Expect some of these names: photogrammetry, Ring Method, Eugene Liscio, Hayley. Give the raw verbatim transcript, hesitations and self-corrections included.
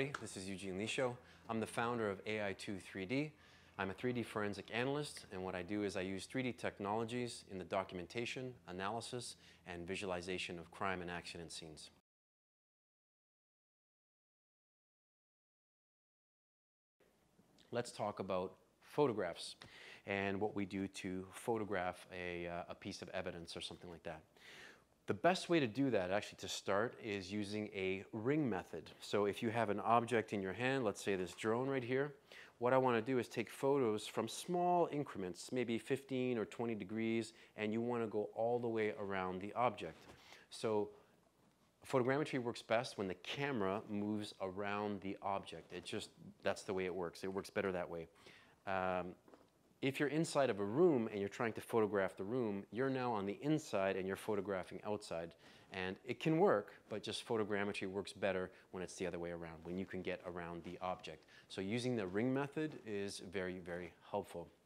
everybody. This is Eugene Liscio. I'm the founder of A I twenty-three D. I'm a three D forensic analyst, and what I do is I use three D technologies in the documentation, analysis, and visualization of crime and accident scenes. Let's talk about photographs and what we do to photograph a, uh, a piece of evidence or something like that. The best way to do that, actually, to start is using a ring method. So if you have an object in your hand, let's say this drone right here, what I want to do is take photos from small increments, maybe fifteen or twenty degrees, and you want to go all the way around the object. So photogrammetry works best when the camera moves around the object. It just, that's the way it works. It works better that way. Um, If you're inside of a room and you're trying to photograph the room, you're now on the inside and you're photographing outside. And it can work, but just photogrammetry works better when it's the other way around, when you can get around the object. So using the ring method is very, very helpful.